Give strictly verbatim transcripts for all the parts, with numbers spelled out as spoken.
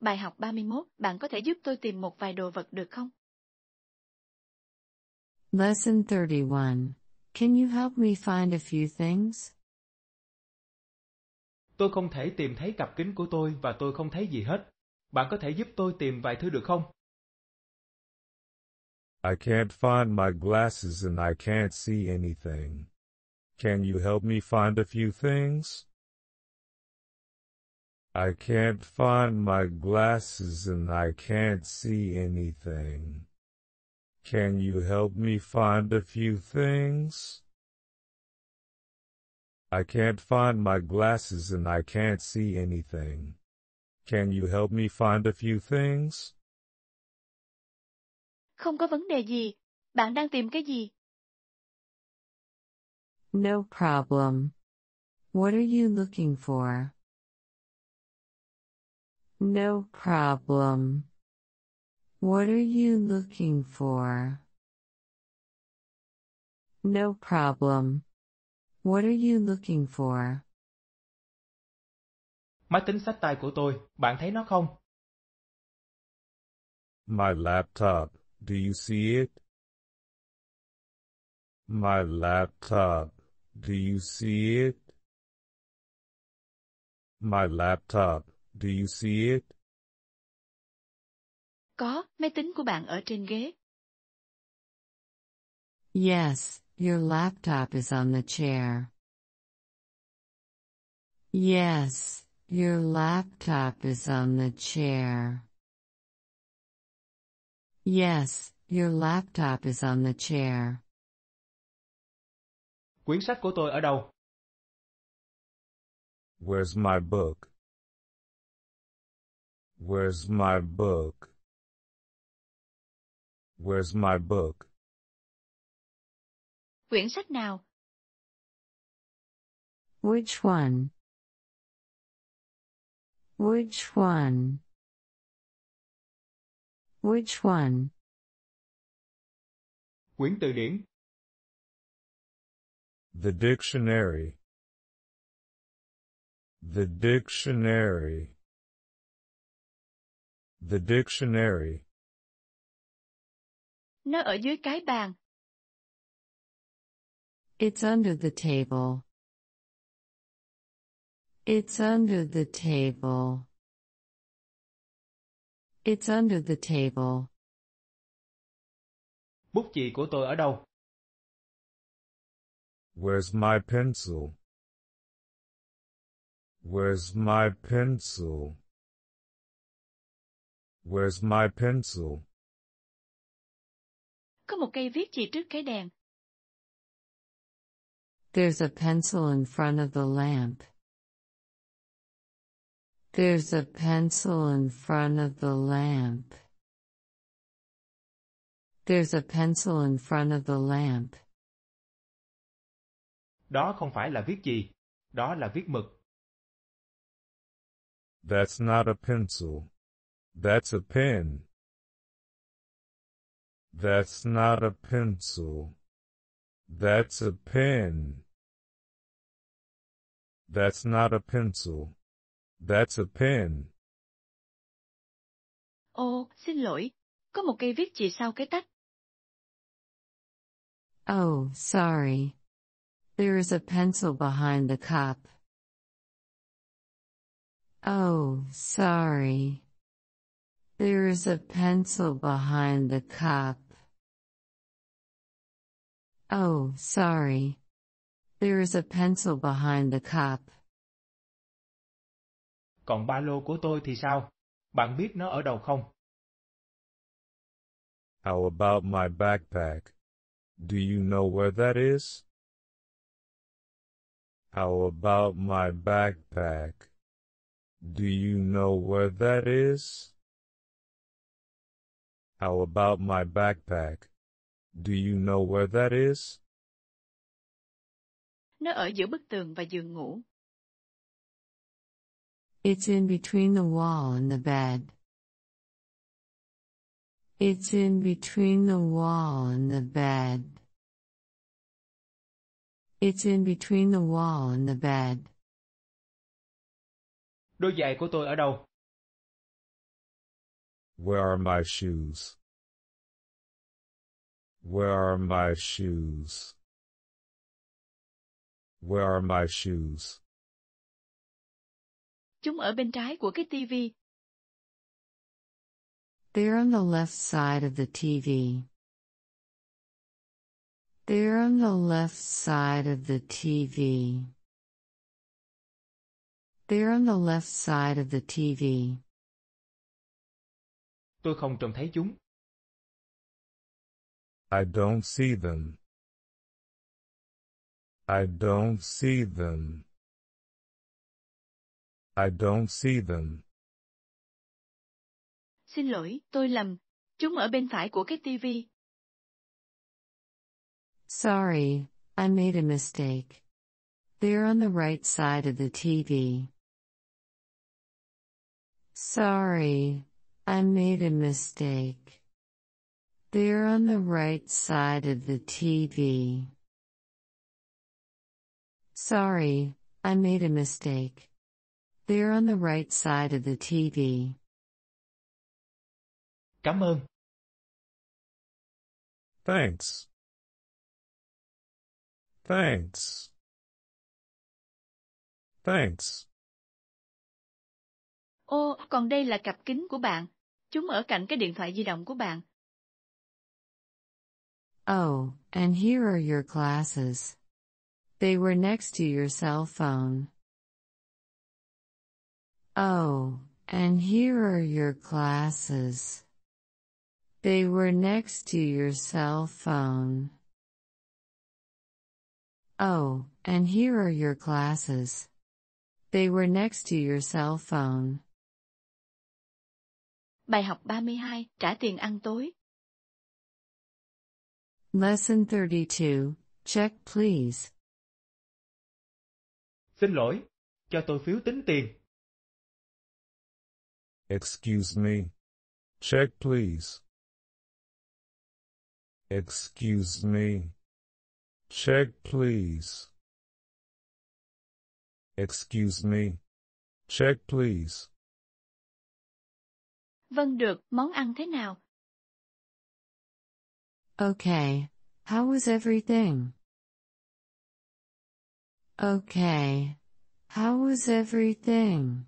Bài học ba mươi mốt, bạn có thể giúp tôi tìm một vài đồ vật được không? Lesson thirty-one. Can you help me find a few things? Tôi không thể tìm thấy cặp kính của tôi và tôi không thấy gì hết. Bạn có thể giúp tôi tìm vài thứ được không? I can't find my glasses and I can't see anything. Can you help me find a few things? I can't find my glasses and I can't see anything. Can you help me find a few things? I can't find my glasses and I can't see anything. Can you help me find a few things? Không có vấn đề gì. Bạn đang tìm cái gì? No problem. What are you looking for? No problem. What are you looking for? No problem. What are you looking for? Máy tính xách tay của tôi, bạn thấy nó không? My laptop, do you see it? My laptop, do you see it? My laptop, do you see it? Có, máy tính của bạn ở trên ghế. Yes, your laptop is on the chair. Yes, your laptop is on the chair. Yes, your laptop is on the chair. Quyển sách của tôi ở đâu? Where's my book? Where's my book? Where's my book? Quyển sách nào? Which one? Which one? Which one? Quyển từ điển. The dictionary. The dictionary. The dictionary. Nó ở dưới cái bàn. It's under the table. It's under the table. It's under the table. Bút chì của tôi ở đâu? Where's my pencil? Where's my pencil? Where's my pencil? Có một cây viết chì trước cái đèn. There's a pencil in front of the lamp. There's a pencil in front of the lamp. There's a pencil in front of the lamp. Đó không phải là viết chì, đó là viết mực. That's not a pencil. That's a pen. That's not a pencil. That's a pen. That's not a pencil. That's a pen. Oh, xin lỗi. Có một cây viết chì sau cái tách. Oh, sorry. There is a pencil behind the cup. Oh, sorry. There is a pencil behind the cup. Oh, sorry. There is a pencil behind the cup. Còn ba lô của tôi thì sao? Bạn biết nó ở đâu không? How about my backpack? Do you know where that is? How about my backpack? Do you know where that is? How about my backpack? Do you know where that is? Nó ở giữa bức tường và giường ngủ. It's in between the wall and the bed. It's in between the wall and the bed. It's in between the wall and the bed. Đôi giày của tôi ở đâu? Where are my shoes? Where are my shoes? Where are my shoes? Chúng ở bên trái của cái ti vi. They're on the left side of the ti vi. They're on the left side of the ti vi. They're on the left side of the ti vi. Tôi không trông thấy chúng. I don't see them. I don't see them. I don't see them. Xin lỗi, tôi lầm. Chúng ở bên phải của cái ti vi. Sorry, I made a mistake. They're on the right side of the ti vi. Sorry, I made a mistake. They're on the right side of the ti vi. Sorry, I made a mistake. They're on the right side of the ti vi. Cảm ơn. Thanks. Thanks. Thanks. Ô, oh, còn đây là cặp kính của bạn. Chúng ở cạnh cái điện thoại di động của bạn. Oh, and here are your glasses. They were next to your cell phone. Oh, and here are your glasses. They were next to your cell phone. Oh, and here are your glasses. They were next to your cell phone. Bài học ba mươi hai, trả tiền ăn tối. Lesson thirty-two, check please. Xin lỗi, cho tôi phiếu tính tiền. Excuse me. Check please. Excuse me. Check please. Excuse me. Check please. Vâng được, món ăn thế nào? Okay, how was everything? Okay, how was everything?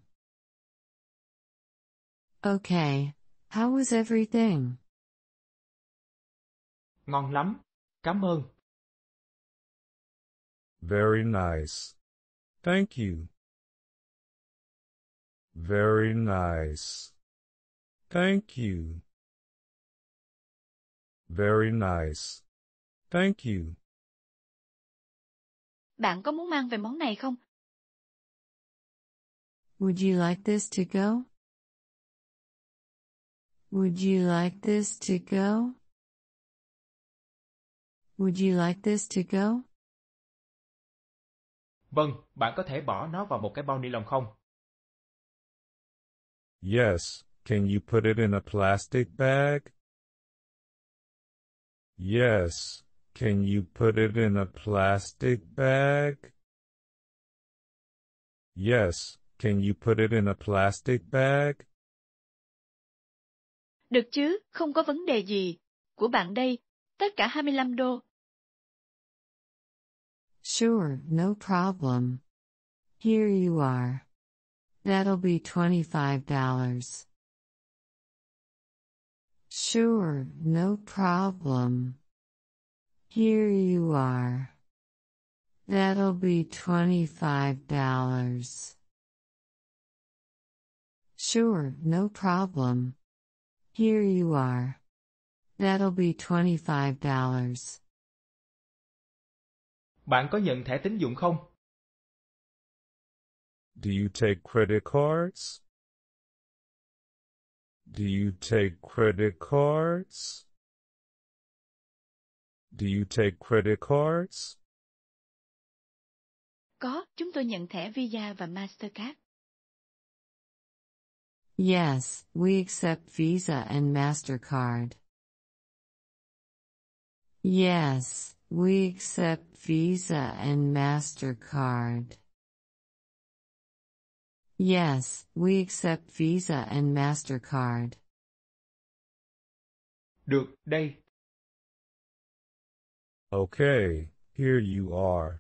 Okay, how was everything? Ngon lắm, cảm ơn. Very nice. Thank you. Very nice. Thank you. Very nice. Thank you. Bạn có muốn mang về món này không? Would you like this to go? Would you like this to go? Would you like this to go? Vâng, bạn có thể bỏ nó vào một cái bao ni lông không? Yes, can you put it in a plastic bag? Yes, can you put it in a plastic bag? Yes, can you put it in a plastic bag? Được chứ, không có vấn đề gì. Của bạn đây, tất cả hai mươi lăm đô. Sure, no problem. Here you are. That'll be twenty-five dollars. Sure, no problem. Here you are. That'll be twenty-five dollars. Sure, no problem. Here you are. That'll be twenty-five dollars. Bạn có nhận thẻ tín dụng không? Do you take credit cards? Do you take credit cards? Do you take credit cards? Có, chúng tôi nhận thẻ Visa và Mastercard. Yes, we accept Visa and Mastercard. Yes, we accept Visa and Mastercard. Yes, we accept Visa and Mastercard. Được đây. Okay, here you are.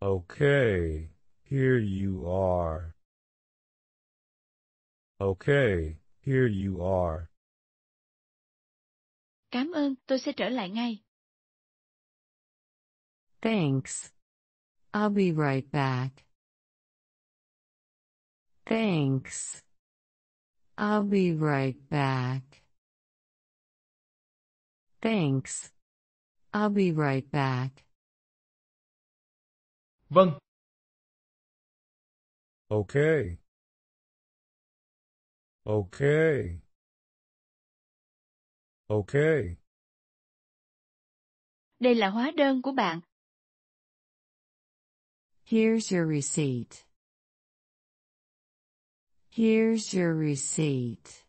Okay, here you are. Okay, here you are. Cảm ơn, tôi sẽ trở lại ngay. Thanks. I'll be right back. Thanks. I'll be right back. Thanks. I'll be right back. Vâng. Okay. Okay. Okay. Đây là hóa đơn của bạn. Here's your receipt. Here's your receipt.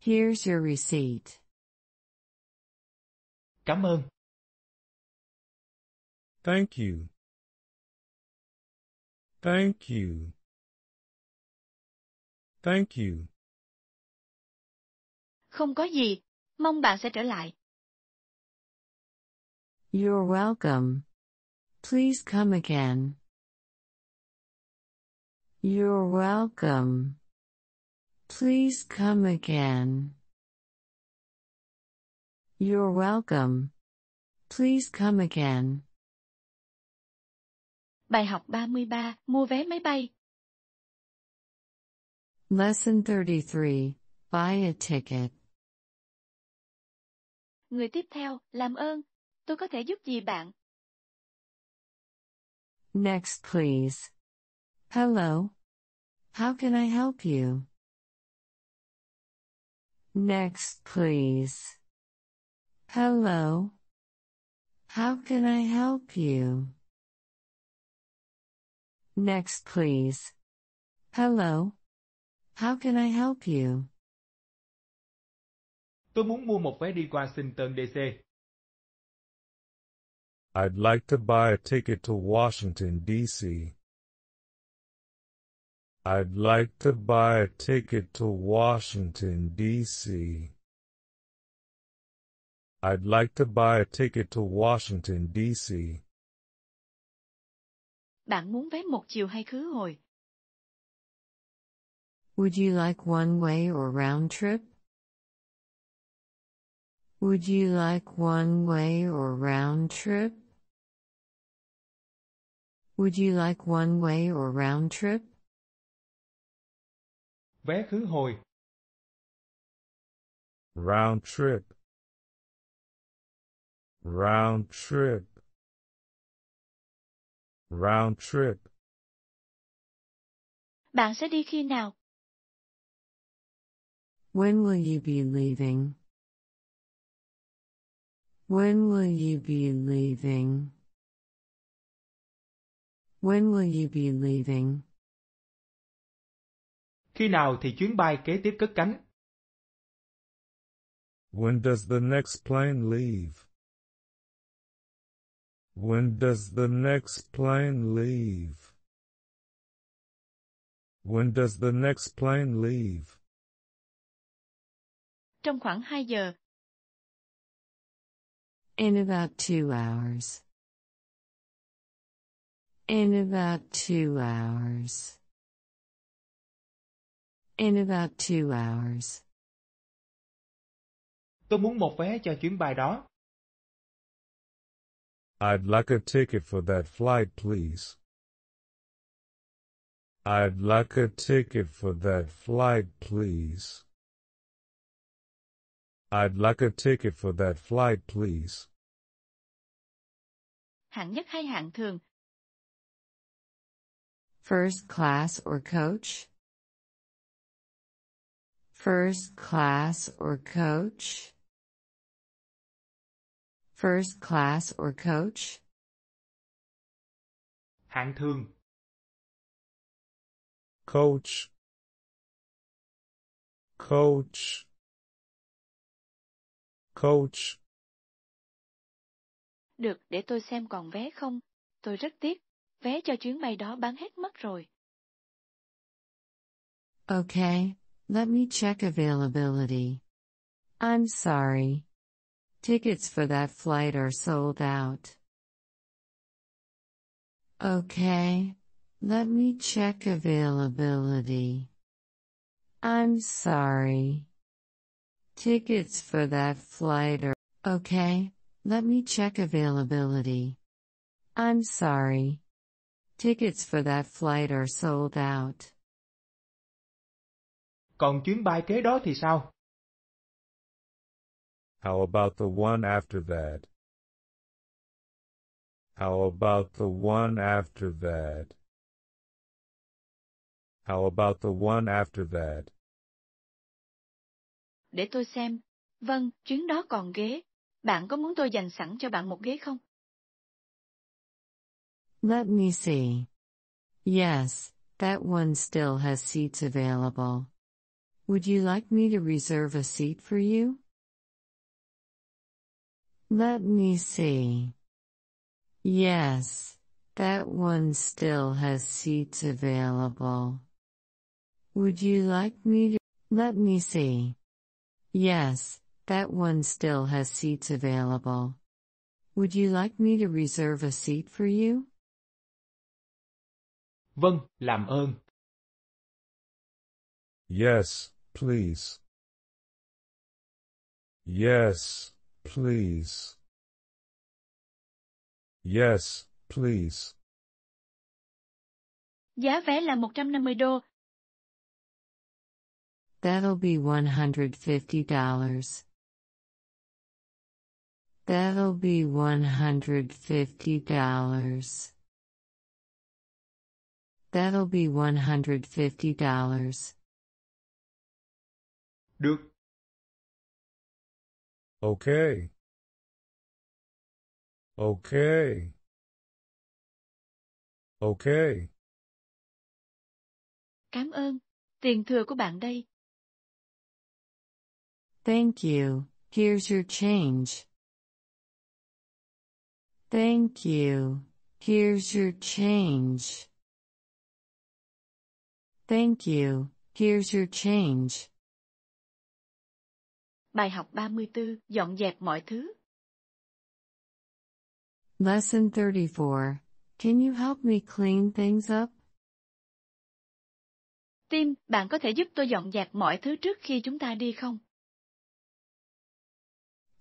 Here's your receipt. Cảm ơn. Thank you. Thank you. Thank you. Không có gì. Mong bạn sẽ trở lại. You're welcome. Please come again. You're welcome. Please come again. You're welcome. Please come again. Bài học ba mươi ba, mua vé máy bay. Lesson thirty-three, buy a ticket. Người tiếp theo, làm ơn, tôi có thể giúp gì bạn? Next, please. Hello. How can I help you? Next, please. Hello. How can I help you? Next, please. Hello. How can I help you? Tôi muốn mua một vé đi Washington D C. I'd like to buy a ticket to Washington, D C. I'd like to buy a ticket to Washington, D C. I'd like to buy a ticket to Washington, D C. Bạn muốn vé một chiều hay khứ hồi? Would you like one way or round trip? Would you like one way or round trip? Would you like one way or round trip? Vé khứ hồi. Round trip. Round trip. Round trip. Bạn sẽ đi khi nào? When will you be leaving? When will you be leaving? When will you be leaving? Khi nào thì chuyến bay kế tiếp cất cánh? When does the next plane leave? When does the next plane leave? When does the next plane leave? Trong khoảng hai giờ. In about two hours. In about two hours. In about two hours. Tôi muốn một vé cho chuyến bay đó. I'd like a ticket for that flight, please. I'd like a ticket for that flight, please. I'd like a ticket for that flight, please. Hạng nhất hay hạng thường? First class or coach? First class or coach? First class or coach? Hạng thường. Coach. Coach. Coach. Được, để tôi xem còn vé không. Tôi rất tiếc, vé cho chuyến bay đó bán hết mất rồi. Okay, Let me check availability. I'm sorry. Tickets for that flight are sold out. Okay. Let me check availability. I'm sorry. Tickets for that flight are... Okay. Let me check availability. I'm sorry. Tickets for that flight are sold out. Còn chuyến bay kế đó thì sao? How about the one after that? How about the one after that? How about the one after that? Để tôi xem. Vâng, chuyến đó còn ghế. Bạn có muốn tôi dành sẵn cho bạn một ghế không? Let me see. Yes, that one still has seats available. Would you like me to reserve a seat for you? Let me see. Yes, that one still has seats available. Would you like me to... Let me see. Yes, that one still has seats available. Would you like me to reserve a seat for you? Vâng, làm ơn. Yes, please. Yes, please. Yes, please. Giá vé là một trăm năm mươi đô. That'll be one hundred fifty dollars. That'll be one hundred fifty dollars. That'll be one hundred fifty dollars. Được. Okay. Okay. Okay. Cảm ơn. Tiền thừa của bạn đây. Thank you. Here's your change. Thank you. Here's your change. Thank you. Here's your change. Bài học ba mươi tư, dọn dẹp mọi thứ. Lesson thirty-four. Can you help me clean things up? Tim, bạn có thể giúp tôi dọn dẹp mọi thứ trước khi chúng ta đi không?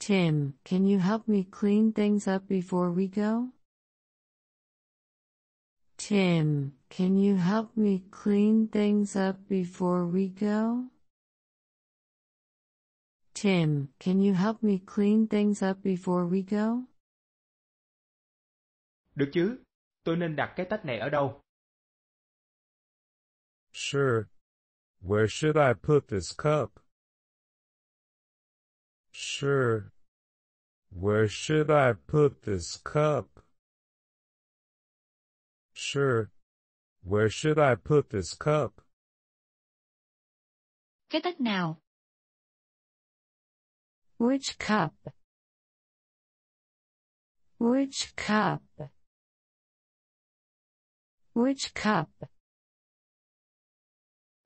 Tim, can you help me clean things up before we go? Tim, can you help me clean things up before we go? Tim, can you help me clean things up before we go? Được chứ? Tôi nên đặt cái tách này ở đâu? Sure. Where should I put this cup? Sure. Where should I put this cup? Sure. Where should I put this cup? Cái tách nào? Which cup? Which cup? Which cup?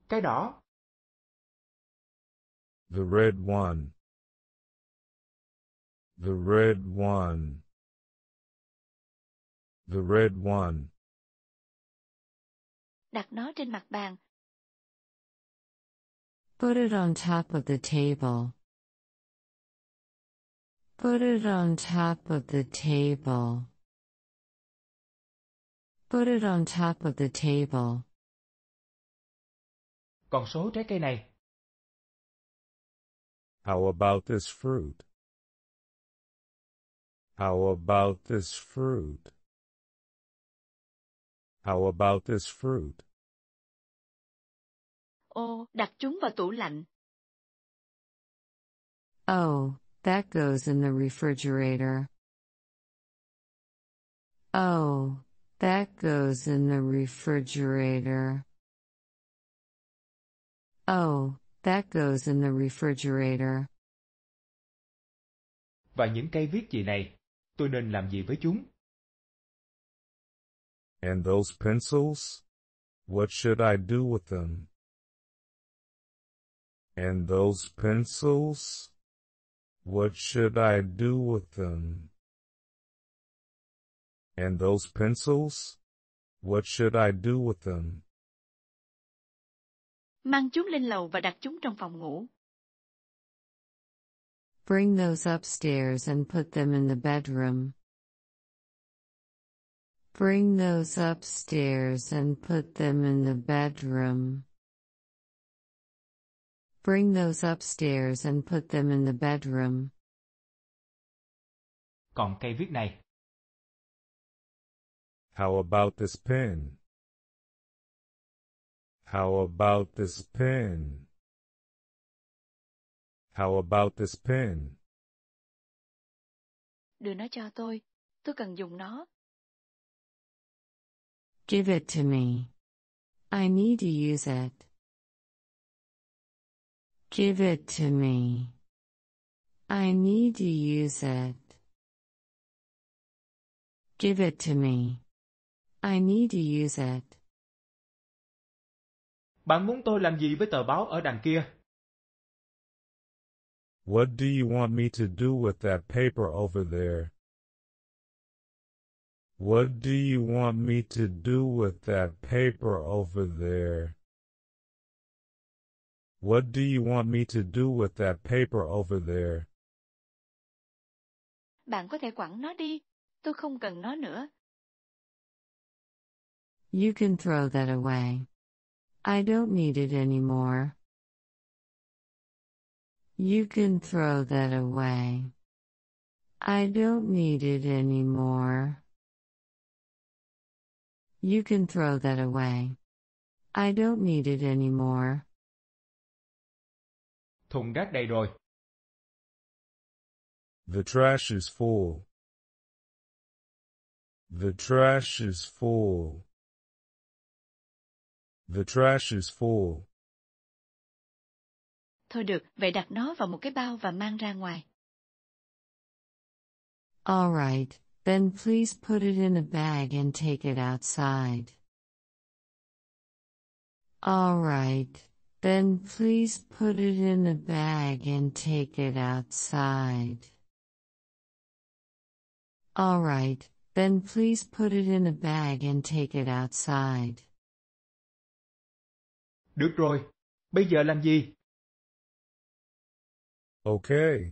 Cái đó. The red one. The red one. The red one. Đặt nó trên mặt bàn. Put it on top of the table. Put it on top of the table. Put it on top of the table. Còn số trái cây này. How about this fruit? How about this fruit? How about this fruit? Oh, đặt chúng vào tủ lạnh. Oh, that goes in the refrigerator. Oh, that goes in the refrigerator. Oh, that goes in the refrigerator. Và những cây viết gì này, tôi nên làm gì với chúng? And those pencils? What should I do with them? And those pencils? What should I do with them? And those pencils? What should I do with them? Mang chúng lên lầu và đặt chúng trong phòng ngủ. Bring those upstairs and put them in the bedroom. Bring those upstairs and put them in the bedroom. Bring those upstairs and put them in the bedroom. Còn cây viết này. How about this pen? How about this pen? How about this pen? Đưa nó cho tôi. Tôi cần dùng nó. Give it to me. I need to use it. Give it to me. I need to use it. Give it to me. I need to use it. Bạn muốn tôi làm gì với tờ báo ở đằng kia? What do you want me to do with that paper over there? What do you want me to do with that paper over there? What do you want me to do with that paper over there? Bạn có thể quẳng nó đi. Tôi không cần nó nữa. You can throw that away. I don't need it anymore. You can throw that away. I don't need it anymore. You can throw that away. I don't need it anymore. Thùng rác đầy rồi. The trash is full. The trash is full. The trash is full. Thôi được, vậy đặt nó vào một cái bao và mang ra ngoài. All right, then please put it in a bag and take it outside. All right, then please put it in a bag and take it outside. All right, then please put it in a bag and take it outside. Được rồi, bây giờ làm gì? Okay.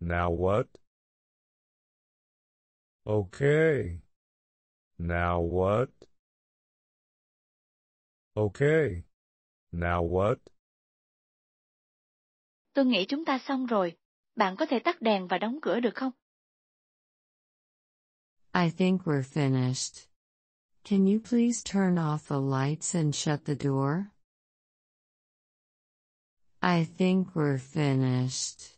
Now what? Okay. Now what? Okay. Now what? Tôi nghĩ chúng ta xong rồi. Bạn có thể tắt đèn và đóng cửa được không? I think we're finished. Can you please turn off the lights and shut the door? I think we're finished.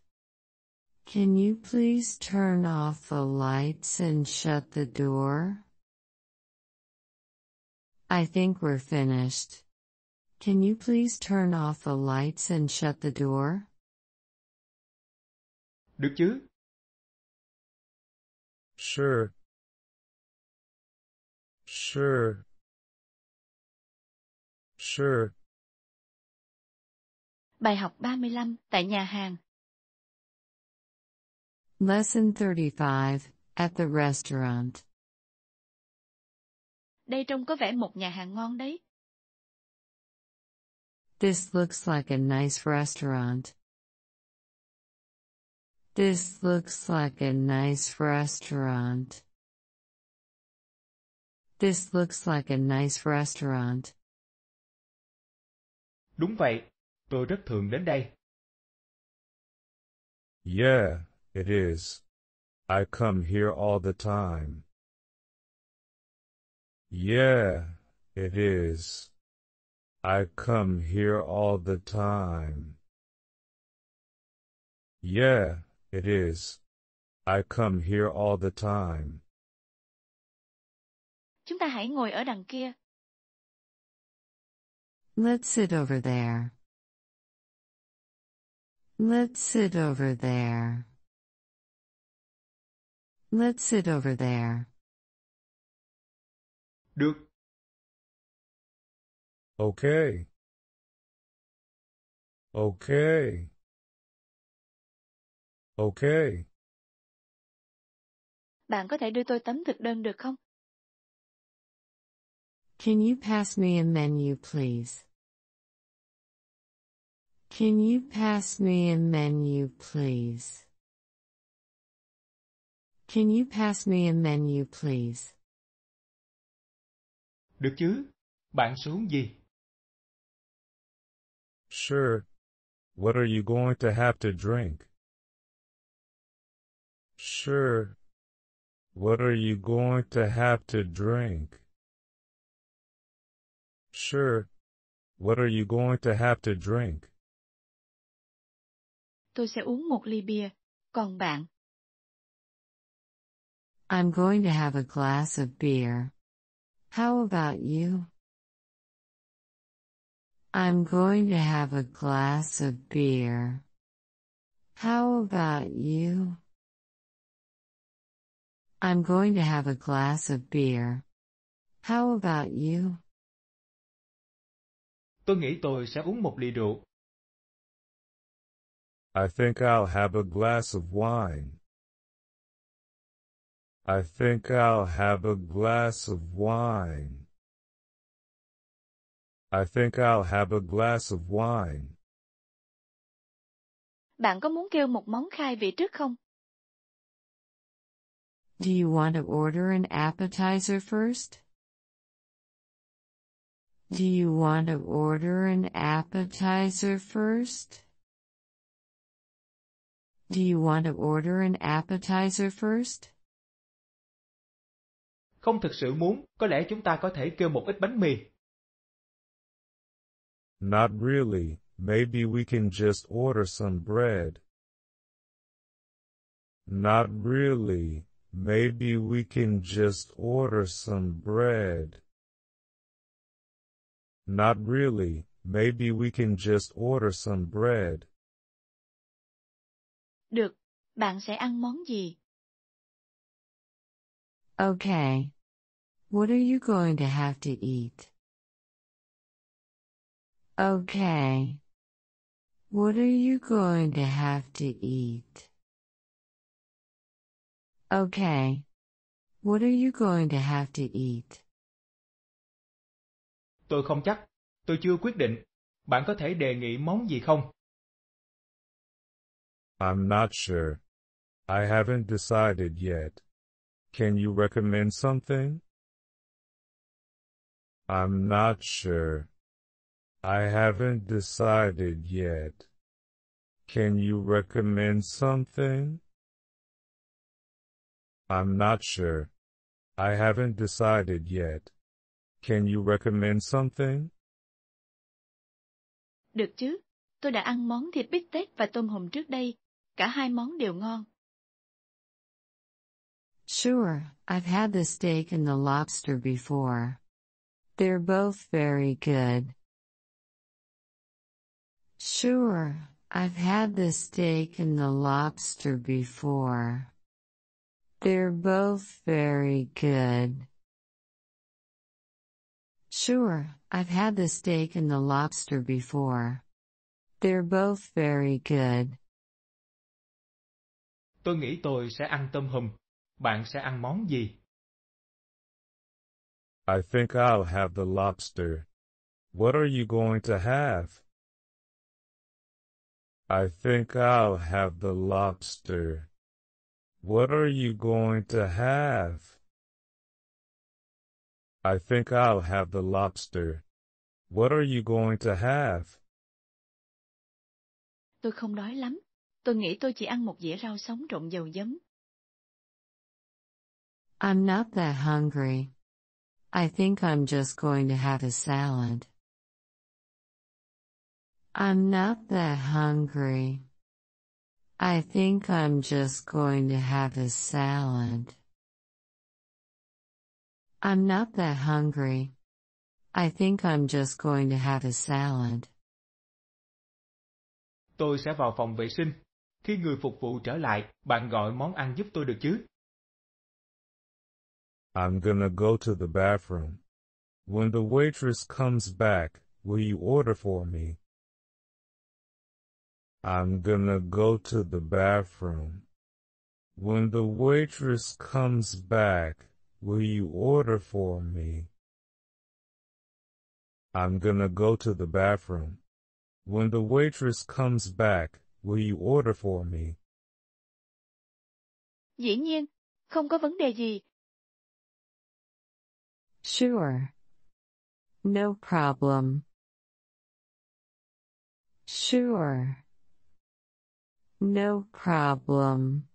Can you please turn off the lights and shut the door? I think we're finished. Can you please turn off the lights and shut the door? Được chứ? Sure. Sure. Sure. Bài học ba mươi lăm tại nhà hàng. Lesson thirty-five at the restaurant. Đây trông có vẻ một nhà hàng ngon đấy. This looks like a nice restaurant. This looks like a nice restaurant. This looks like a nice restaurant. Đúng vậy. Tôi rất thường đến đây. Yeah, it is. I come here all the time. Yeah, it is. I come here all the time. Yeah, it is. I come here all the time. Chúng ta hãy ngồi ở đằng kia. Let's sit over there. Let's sit over there. Let's sit over there. Được. Okay. Okay. Okay. Bạn có thể đưa tôi tấm thực đơn được không? Can you pass me a menu, please? Can you pass me a menu, please? Can you pass me a menu, please? Được chứ? Bạn xuống gì? Sure. What are you going to have to drink? Sure. What are you going to have to drink? Sure. What are you going to have to drink? Tôi sẽ uống một ly bia, còn bạn? I'm going to have a glass of beer. How about you? I'm going to have a glass of beer. How about you? I'm going to have a glass of beer. How about you? Tôi nghĩ tôi sẽ uống một ly rượu. I think I'll have a glass of wine. I think I'll have a glass of wine. I think I'll have a glass of wine. Bạn có muốn kêu một món khai vị trước không? Do you want to order an appetizer first? Do you want to order an appetizer first? Do you want to order an appetizer first? Không thực sự muốn, có lẽ chúng ta có thể kêu một ít bánh mì. Not really, maybe we can just order some bread. Not really, maybe we can just order some bread. Not really, maybe we can just order some bread. Được, bạn sẽ ăn món gì? Okay. What are you going to have to eat? Okay. What are you going to have to eat? Okay. What are you going to have to eat? Tôi không chắc. Tôi chưa quyết định. Bạn có thể đề nghị món gì không? I'm not sure. I haven't decided yet. Can you recommend something? I'm not sure. I haven't decided yet. Can you recommend something? I'm not sure. I haven't decided yet. Can you recommend something? Được chứ. Tôi đã ăn món thịt bít tết và tôm hùm trước đây. Cả hai món đều ngon. Sure, I've had the steak and the lobster before. They're both very good. Sure, I've had the steak and the lobster before. They're both very good. Sure, I've had the steak and the lobster before. They're both very good. Tôi nghĩ tôi sẽ ăn tôm hùm. Bạn sẽ ăn món gì? I think I'll have the lobster. What are you going to have? I think I'll have the lobster. What are you going to have? I think I'll have the lobster. What are you going to have? Tôi không đói lắm. Tôi nghĩ tôi chỉ ăn một dĩa rau sống trộn dầu giấm. I'm not that hungry. I think I'm just going to have a salad. I'm not that hungry. I think I'm just going to have a salad. I'm not that hungry. I think I'm just going to have a salad. Tôi sẽ vào phòng vệ sinh. Khi người phục vụ trở lại, bạn gọi món ăn giúp tôi được chứ? I'm gonna go to the bathroom. When the waitress comes back, will you order for me? I'm gonna go to the bathroom. When the waitress comes back, will you order for me? I'm gonna go to the bathroom. When the waitress comes back, will you order for me? Dĩ nhiên, không có vấn đề gì. Sure. No problem. Sure. No problem.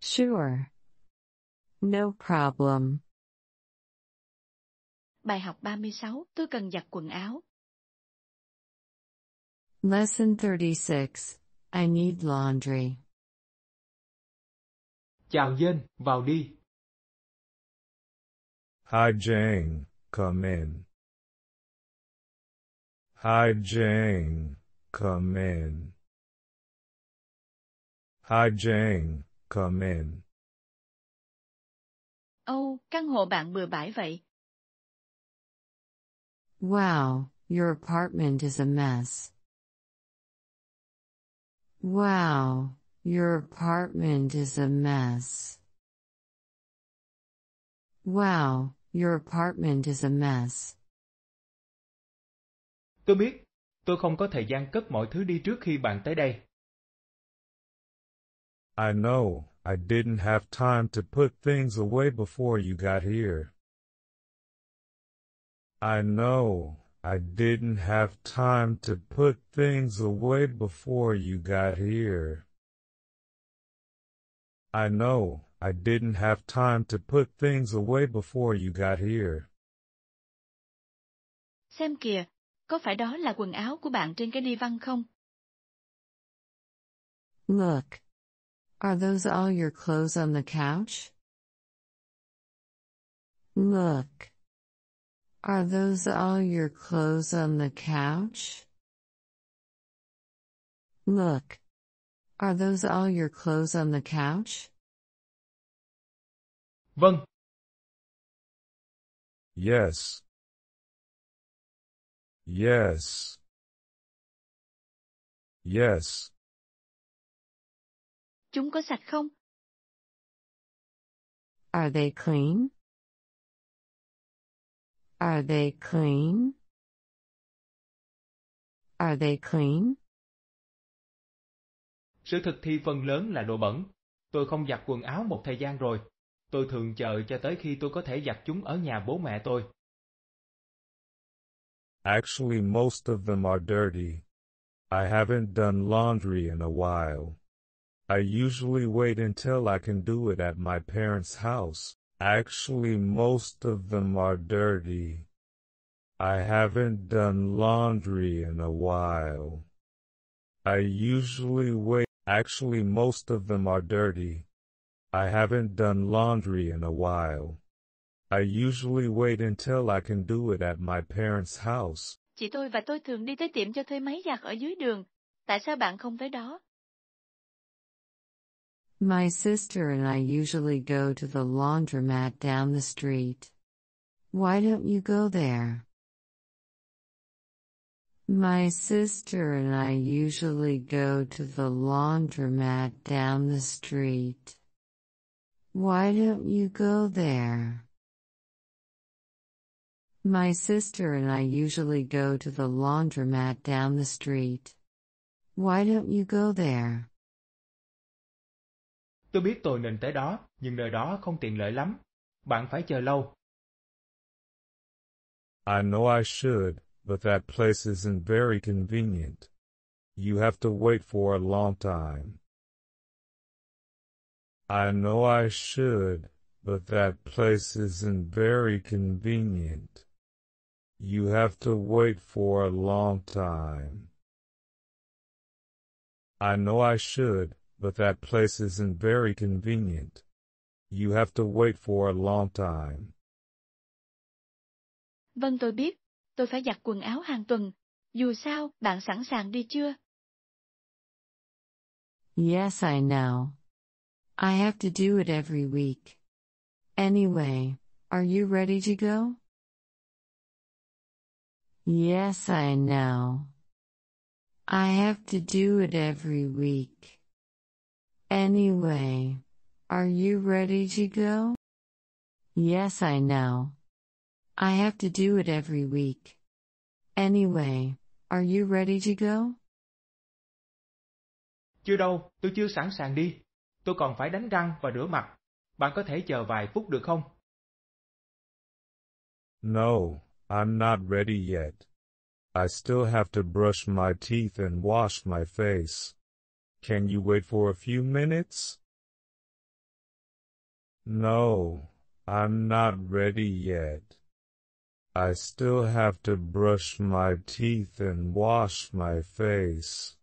Sure. No problem. Bài học ba mươi sáu, tôi cần giặt quần áo. Lesson thirty-six, I need laundry. Chào Jane, vào đi. Hi Jane, come in. Hi Jane, come in. Hi Jane, come in. Oh, căn hộ bạn bừa bãi vậy. Wow, your apartment is a mess. Wow, your apartment is a mess. Wow, your apartment is a mess. Tôi biết, tôi không có thời gian cất mọi thứ đi trước khi bạn tới đây. I know, I didn't have time to put things away before you got here. I know, I didn't have time to put things away before you got here. I know, I didn't have time to put things away before you got here. Xem kìa, có phải đó là quần áo của bạn trên cái ni văng không? Look, are those all your clothes on the couch? Look. Are those all your clothes on the couch? Look. Are those all your clothes on the couch? Vâng. Yes. Yes. Yes. Chúng có sạch không? Are they clean? Are they clean? Are they clean? Sự thực thì phần lớn là đồ bẩn. Tôi không giặt quần áo một thời gian rồi. Tôi thường chờ cho tới khi tôi có thể giặt chúng ở nhà bố mẹ tôi. Actually, most of them are dirty. I haven't done laundry in a while. I usually wait until I can do it at my parents' house. Actually, most of them are dirty. I haven't done laundry in a while. I usually wait. Actually, most of them are dirty. I haven't done laundry in a while. I usually wait until I can do it at my parents' house. Chị tôi và tôi thường đi tới tiệm cho thuê máy giặt ở dưới đường. Tại sao bạn không tới đó? My sister and I usually go to the laundromat down the street. Why don't you go there? My sister and I usually go to the laundromat down the street. Why don't you go there? My sister and I usually go to the laundromat down the street. Why don't you go there? Tôi biết tôi nên tới đó, nhưng nơi đó không tiện lợi lắm. Bạn phải chờ lâu. I know I should, but that place isn't very convenient. You have to wait for a long time. I know I should, but that place isn't very convenient. You have to wait for a long time. I know I should, but that place isn't very convenient. You have to wait for a long time. Vâng, tôi biết. Tôi phải giặt quần áo hàng tuần. Dù sao, bạn sẵn sàng đi chưa? Yes, I know. I have to do it every week. Anyway, are you ready to go? Yes, I know. I have to do it every week. Anyway, are you ready to go? Yes, I know. I have to do it every week. Anyway, are you ready to go? Chưa đâu, tôi chưa sẵn sàng đi. Tôi còn phải đánh răng và rửa mặt. Bạn có thể chờ vài phút được không? No, I'm not ready yet. I still have to brush my teeth and wash my face. Can you wait for a few minutes? No, I'm not ready yet. I still have to brush my teeth and wash my face.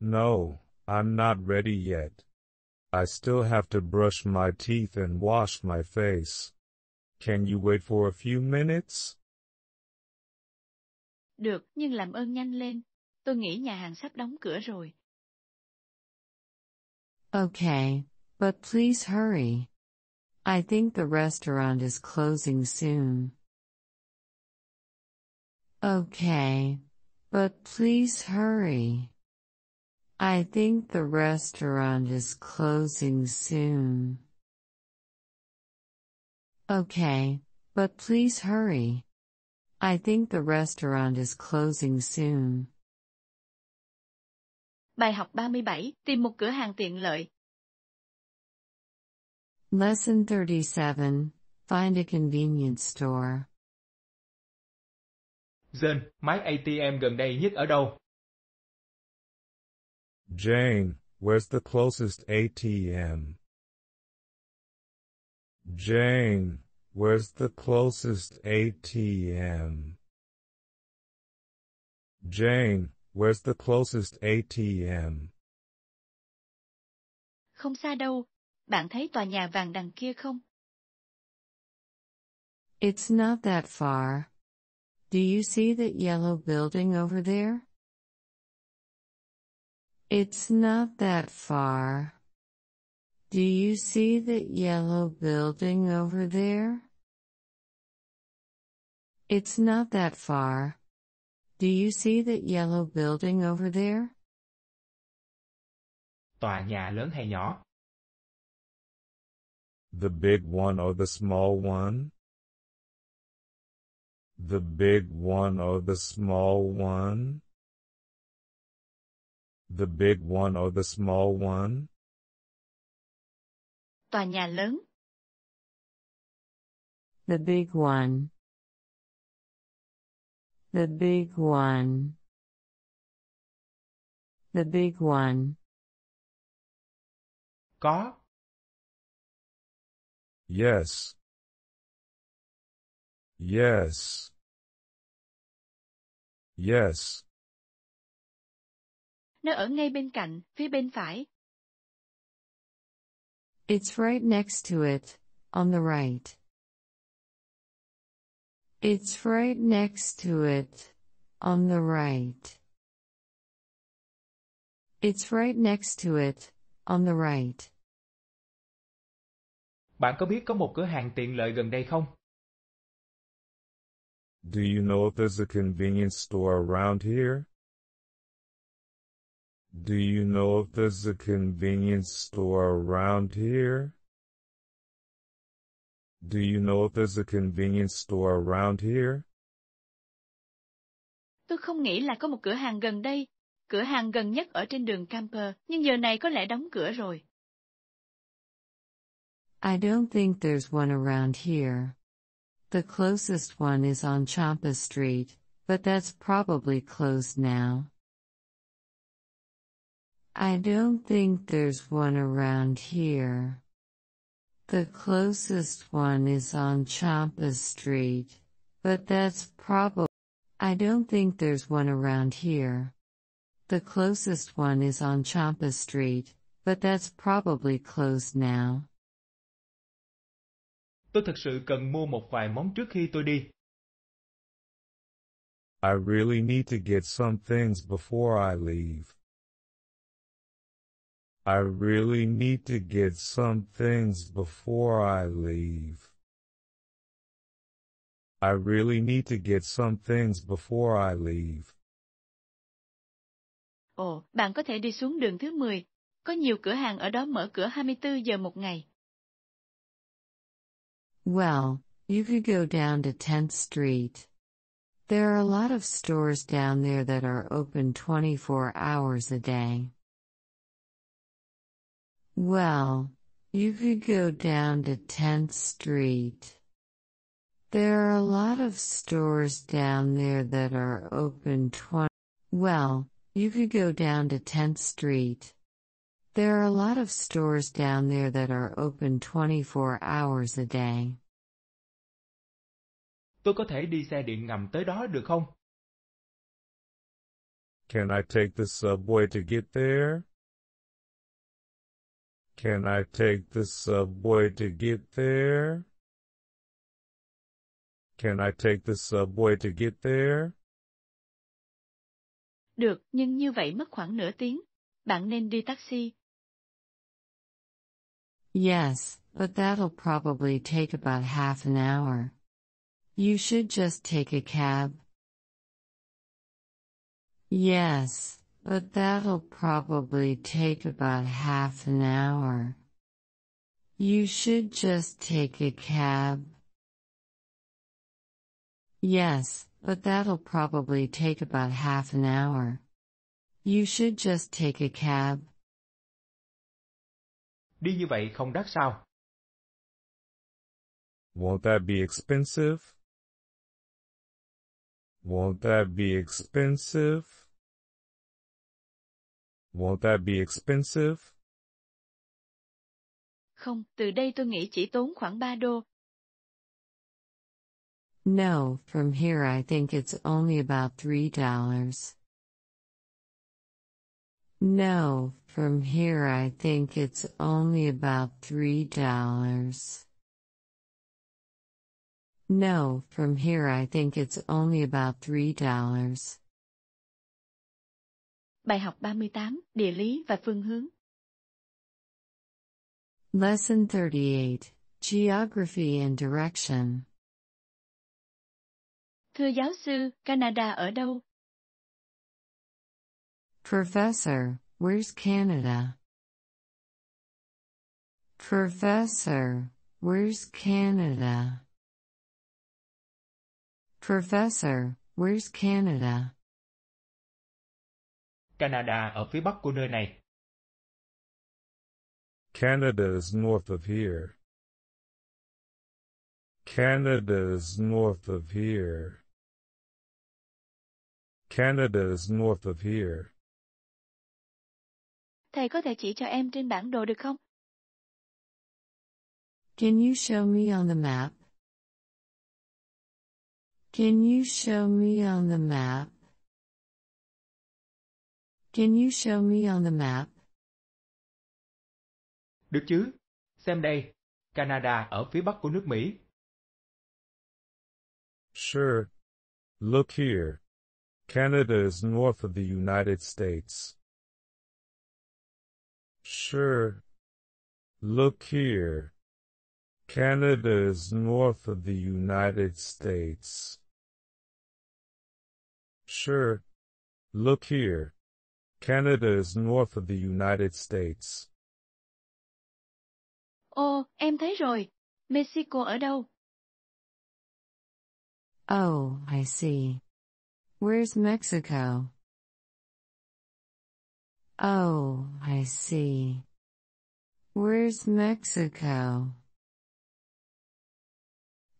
No, I'm not ready yet. I still have to brush my teeth and wash my face. Can you wait for a few minutes? Được, nhưng làm ơn nhanh lên. Tôi nghĩ nhà hàng sắp đóng cửa rồi. Okay, but please hurry. I think the restaurant is closing soon. Okay, but please hurry. I think the restaurant is closing soon. Okay, but please hurry. I think the restaurant is closing soon. Bài học ba mươi bảy, tìm một cửa hàng tiện lợi. Lesson thirty-seven, find a convenience store. Jane, máy A T M gần đây nhất ở đâu? Jane, where's the closest A T M? Jane, where's the closest A T M? Jane, where's the closest A T M? Không xa đâu. Bạn thấy tòa nhà vàng đằng kia không? It's not that far. Do you see that yellow building over there? It's not that far. Do you see that yellow building over there? It's not that far. Do you see that yellow building over there? Tòa nhà lớn hay nhỏ? The big one or the small one? The big one or the small one? The big one or the small one? Tòa nhà lớn. The big one. The big one. The big one. Có. Yes. Yes. Yes. Nó ở ngay bên cạnh, phía bên phải. It's right next to it, on the right. It's right next to it, on the right. It's right next to it, on the right. Bạn có biết có một cửa hàng tiện lợi gần đây không? Do you know if there's a convenience store around here? Do you know if there's a convenience store around here? Do you know if there's a convenience store around here? Tôi không nghĩ là có một cửa hàng gần đây. Cửa hàng gần nhất ở trên đường Camper, nhưng giờ này có lẽ đóng cửa rồi. I don't think there's one around here. The closest one is on Champa Street, but that's probably closed now. I don't think there's one around here. The closest one is on Champa Street, but that's probably... I don't think there's one around here. The closest one is on Champa Street, but that's probably closed now. Tôi thực sự cần mua một vài món trước khi tôi đi. I really need to get some things before I leave. I really need to get some things before I leave. I really need to get some things before I leave. Ồ, bạn có thể đi xuống đường thứ mười, có nhiều cửa hàng ở đó mở cửa hai mươi tư giờ một ngày. Well, you could go down to tenth street. There are a lot of stores down there that are open twenty-four hours a day. Well, you could go down to tenth street. There are a lot of stores down there that are open twenty. Well, you could go down to tenth street. There are a lot of stores down there that are open twenty-four hours a day. Tôi có thể đi xe điện ngầm tới đó được không? Can I take the subway to get there? Can I take the subway to get there? Can I take the subway to get there? Được, nhưng như vậy mất khoảng nửa tiếng. Bạn nên đi taxi. Yes, but that'll probably take about half an hour. You should just take a cab. Yes, but that'll probably take about half an hour. You should just take a cab. Yes, but that'll probably take about half an hour. You should just take a cab. Đi như vậy không đắt sao? Won't that be expensive? Won't that be expensive? Won't that be expensive? Không, từ đây tôi nghĩ chỉ tốn khoảng ba đô. No, from here I think it's only about three dollars. No, from here I think it's only about three dollars. No, from here I think it's only about three dollars. Bài học ba mươi tám, địa lý và phương hướng. Lesson thirty-eight, Geography and Direction. Thưa giáo sư, Canada ở đâu? Professor, where's Canada? Professor, where's Canada? Professor, where's Canada? Canada ở phía bắc của nơi này. Canada is north of here. Canada is north of here. Canada is north of here. Thầy có thể chỉ cho em trên bản đồ được không? Can you show me on the map? Can you show me on the map? Can you show me on the map? Được chứ. Xem đây. Canada ở phía bắc của nước Mỹ. Sure. Look here. Canada is north of the United States. Sure. Look here. Canada is north of the United States. Sure. Look here. Canada is north of the United States. Oh, em thấy rồi. Mexico ở đâu? Oh, I see. Where's Mexico? Oh, I see. Where's Mexico?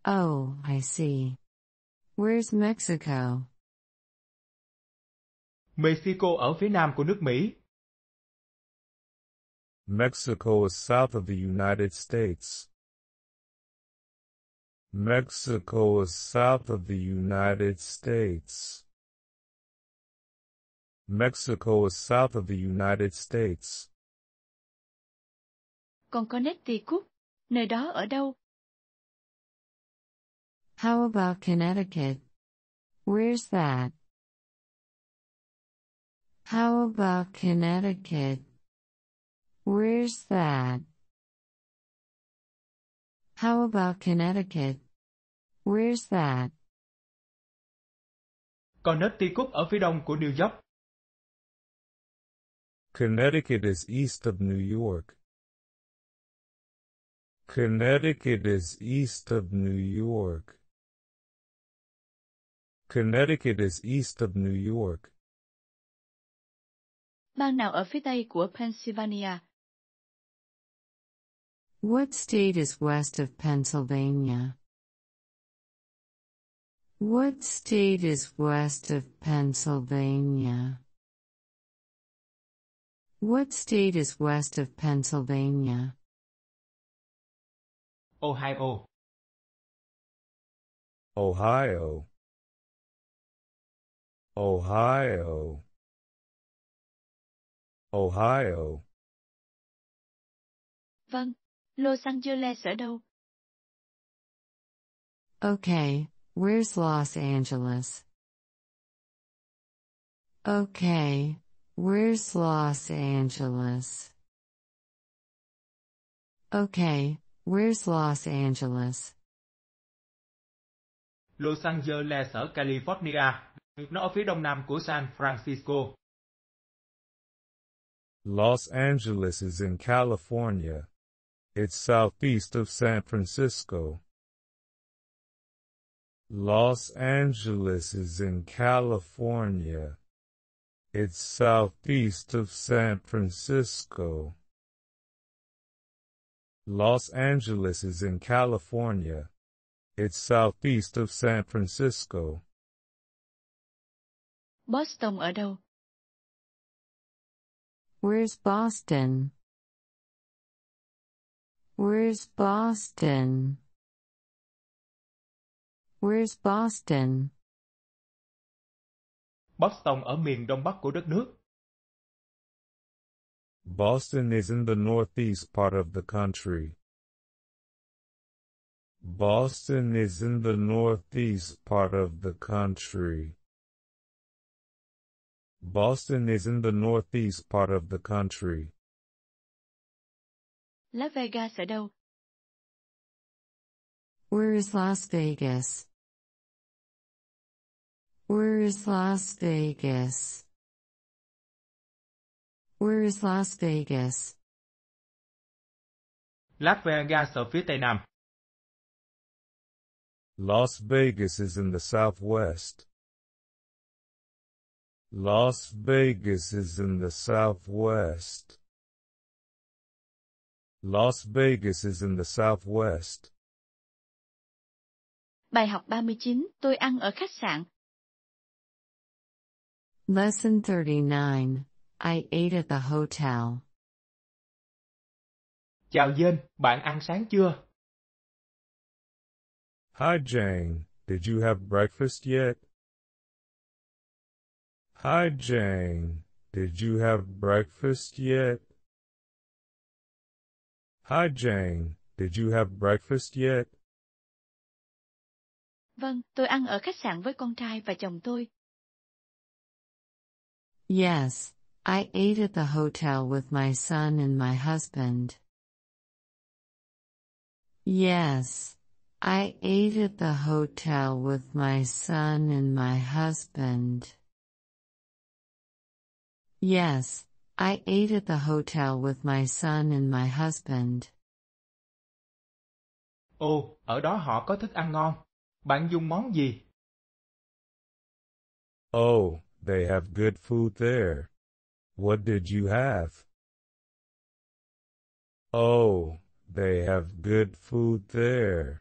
Oh, I see. Where's Mexico? Mexico ở phía nam của nước Mỹ. Mexico is south of the United States. Mexico is south of the United States. Mexico is south of the United States. Còn Connecticut, nơi đó ở đâu? How about Connecticut? Where's that? How about Connecticut? Where's that? How about Connecticut? Where's that? Connecticut ở phía đông của New York. Connecticut is east of New York. Connecticut is east of New York. Connecticut is east of New York. Bang nào ở phía tây của Pennsylvania? What state is west of Pennsylvania? What state is west of Pennsylvania? What state is west of Pennsylvania? Ohio. Ohio. Ohio. Ohio. Vâng, Los Angeles ở đâu? Okay, where's Los Angeles? Okay, where's Los Angeles? Okay, where's Los Angeles? Los Angeles ở California, nó ở phía đông nam của San Francisco. Los Angeles is in California. It's southeast of San Francisco. Los Angeles is in California. It's southeast of San Francisco. Los Angeles is in California. It's southeast of San Francisco. Boston ở đâu? Where's Boston? Where's Boston? Where's Boston? Boston ở miền đông bắc của đất nước. Boston is in the northeast part of the country. Boston is in the northeast part of the country. Boston is in the northeast part of the country. Las Vegas ở đâu? Where is Las Vegas? Where is Las Vegas? Where is Las Vegas? Las Vegas ở phía tây nam. Las Vegas is in the southwest. Las Vegas is in the southwest. Las Vegas is in the southwest. Bài học ba mươi chín, tôi ăn ở khách sạn. Lesson thirty-nine, I ate at the hotel. Chào Jane, bạn ăn sáng chưa? Hi Jane, did you have breakfast yet? Hi Jane, did you have breakfast yet? Hi Jane, did you have breakfast yet? Vâng, tôi ăn ở khách sạn với con trai và chồng tôi. Yes, I ate at the hotel with my son and my husband. Yes, I ate at the hotel with my son and my husband. Yes, I ate at the hotel with my son and my husband. Ồ, ở đó họ có thức ăn ngon. Bạn dùng món gì? Oh, they have good food there. What did you have? Oh, they have good food there.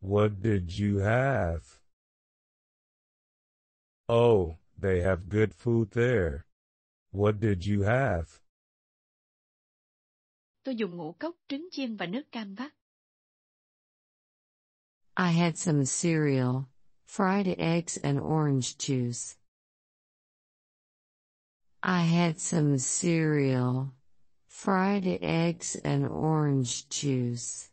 What did you have? Oh, they have good food there. What did you have? Tôi dùng ngũ cốc, trứng chiên và nước cam vắt. I had some cereal, fried eggs and orange juice. I had some cereal, fried eggs and orange juice.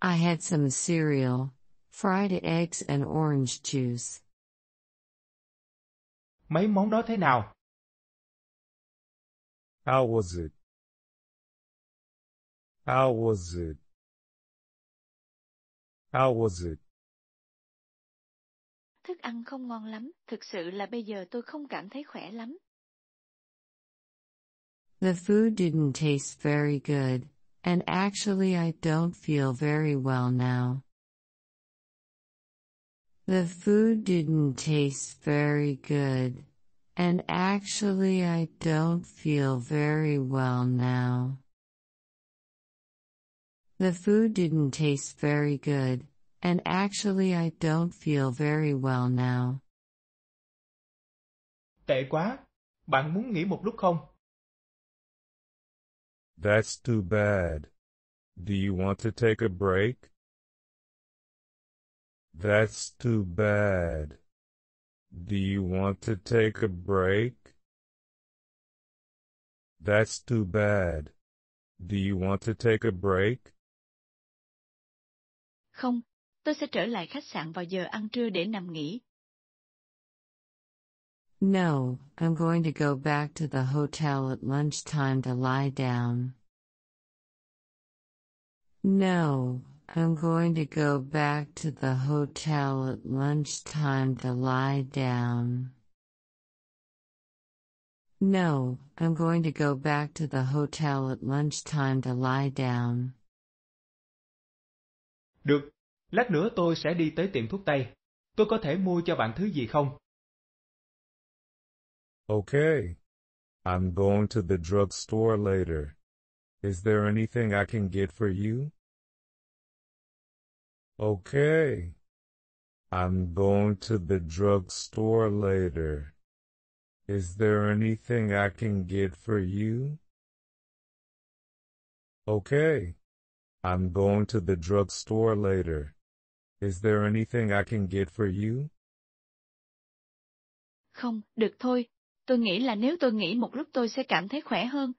I had some cereal, fried eggs and orange juice. Mấy món đó thế nào? How was it? How was it? How was it? Thức ăn không ngon lắm, thực sự là bây giờ tôi không cảm thấy khỏe lắm. The food didn't taste very good, and actually I don't feel very well now. The food didn't taste very good, and actually I don't feel very well now. The food didn't taste very good, and actually I don't feel very well now. Tệ quá. Bạn muốn nghỉ một lúc không? That's too bad. Do you want to take a break? That's too bad. Do you want to take a break? That's too bad. Do you want to take a break? Không, tôi sẽ trở lại khách sạn vào giờ ăn trưa để nằm nghỉ. No, I'm going to go back to the hotel at lunchtime to lie down. No, I'm going to go back to the hotel at lunchtime to lie down. No, I'm going to go back to the hotel at lunchtime to lie down. Được, lát nữa tôi sẽ đi tới tiệm thuốc tây. Tôi có thể mua cho bạn thứ gì không? Okay. I'm going to the drugstore later. Is there anything I can get for you? Okay. I'm going to the drugstore later. Is there anything I can get for you? Okay. I'm going to the drugstore later. Is there anything I can get for you? Không, được thôi. Tôi nghĩ là nếu tôi nghỉ một lúc tôi sẽ cảm thấy khỏe hơn.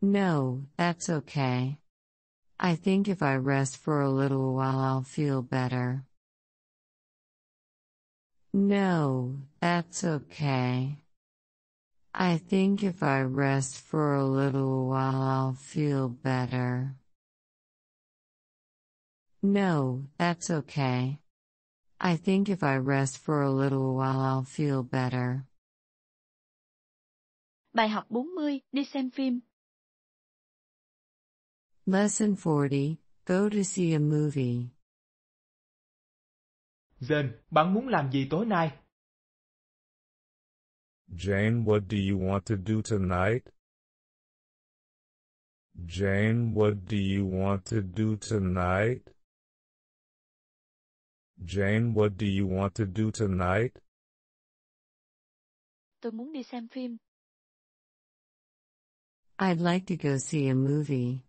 No, that's okay. I think if I rest for a little while I'll feel better. No, that's okay. I think if I rest for a little while I'll feel better. No, that's okay. I think if I rest for a little while I'll feel better. Bài học bốn mươi, đi xem phim. Lesson forty, go to see a movie. Jane, bạn muốn làm gì tối nay? Jane, what do you want to do tonight? Jane, what do you want to do tonight? Jane, what do you want to do tonight? Tôi muốn đi xem phim. I'd like to go see a movie.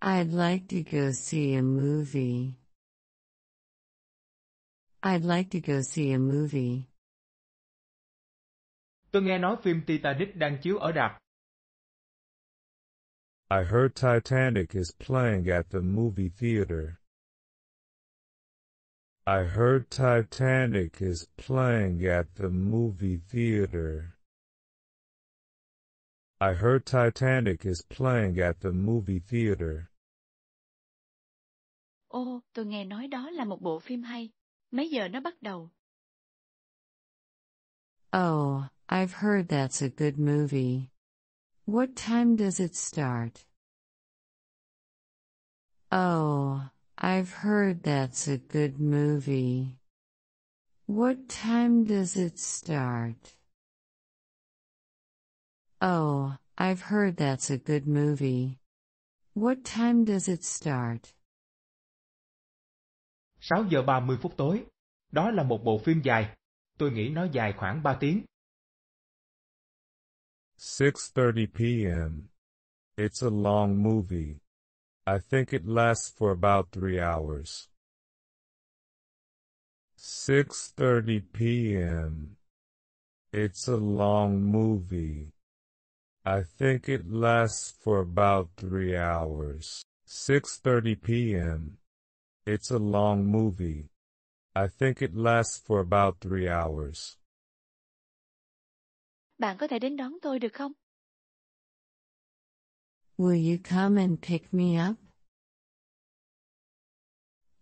I'd like to go see a movie. I'd like to go see a movie. Tôi nghe nói phim Titanic đang chiếu ở rạp. I heard Titanic is playing at the movie theater. I heard Titanic is playing at the movie theater. I heard Titanic is playing at the movie theater. Ồ, tôi nghe nói đó là một bộ phim hay. Mấy giờ nó bắt đầu? Oh, I've heard that's a good movie. What time does it start? Oh, I've heard that's a good movie. What time does it start? Oh, I've heard that's a good movie. What time does it start? sáu giờ ba mươi phút tối. Đó là một bộ phim dài. Tôi nghĩ nó dài khoảng ba tiếng. six thirty p m It's a long movie. I think it lasts for about three hours. six thirty p m It's a long movie. I think it lasts for about three hours. six thirty p m It's a long movie. I think it lasts for about three hours. Bạn có thể đến đón tôi được không? Will you come and pick me up?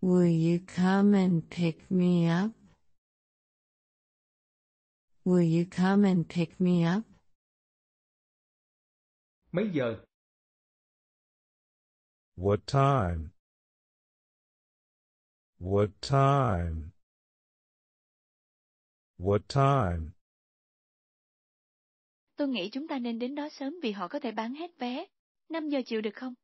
Will you come and pick me up? Will you come and pick me up? Mấy giờ? What time? What time? What time? Tôi nghĩ chúng ta nên đến đó sớm vì họ có thể bán hết vé. năm giờ chiều được không?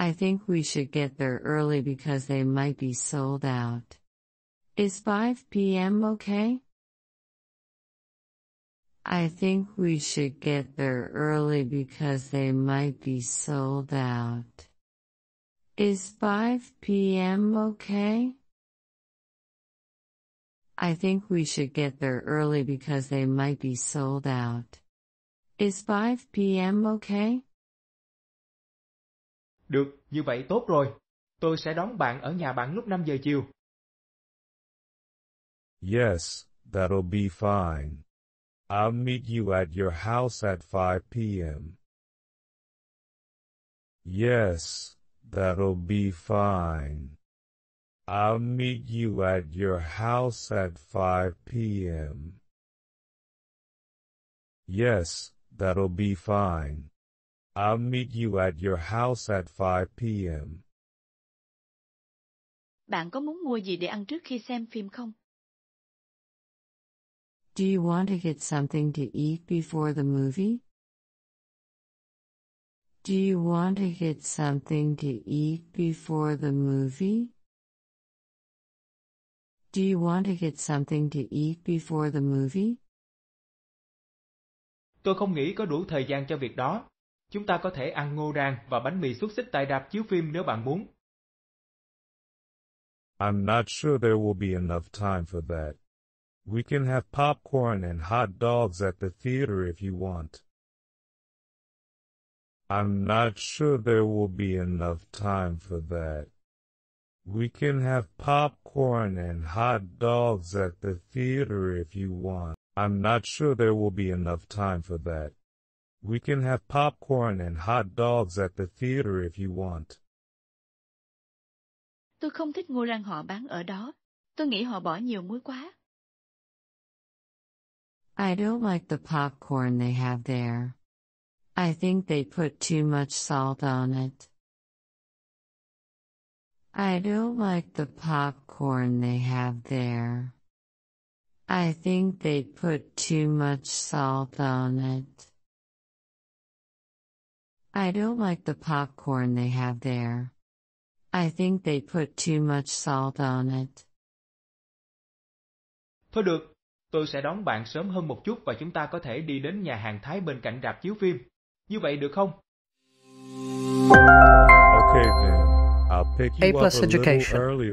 I think we should get there early because they might be sold out. Is five p m okay? I think we should get there early because they might be sold out. Is five p m okay? I think we should get there early because they might be sold out. Is five p m okay? Được, như vậy tốt rồi. Tôi sẽ đón bạn ở nhà bạn lúc năm giờ chiều. Yes, that'll be fine. I'll meet you at your house at five p m Yes, that'll be fine. I'll meet you at your house at five p m Yes, that'll be fine. I'll meet you at your house at five p m Bạn có muốn mua gì để ăn trước khi xem phim không? Do you want to get something to eat before the movie? Do you want to get something to eat before the movie? Do you want to get something to eat before the movie? Tôi không nghĩ có đủ thời gian cho việc đó. Chúng ta có thể ăn ngô rang và bánh mì xúc xích tại rạp chiếu phim nếu bạn muốn. I'm not sure there will be enough time for that. We can have popcorn and hot dogs at the theater if you want. I'm not sure there will be enough time for that. We can have popcorn and hot dogs at the theater if you want. I'm not sure there will be enough time for that. We can have popcorn and hot dogs at the theater if you want. Tôi không thích ngô rang họ bán ở đó. Tôi nghĩ họ bỏ nhiều muối quá. I don't like the popcorn they have there. I think they put too much salt on it. I don't like the popcorn they have there. I think they put too much salt on it. I don't like the popcorn they have there. I think they put too much salt on it. Thôi được. Tôi sẽ đón bạn sớm hơn một chút và chúng ta có thể đi đến nhà hàng Thái bên cạnh rạp chiếu phim. Như vậy được không? Okay then. I'll pick you up a little earlier.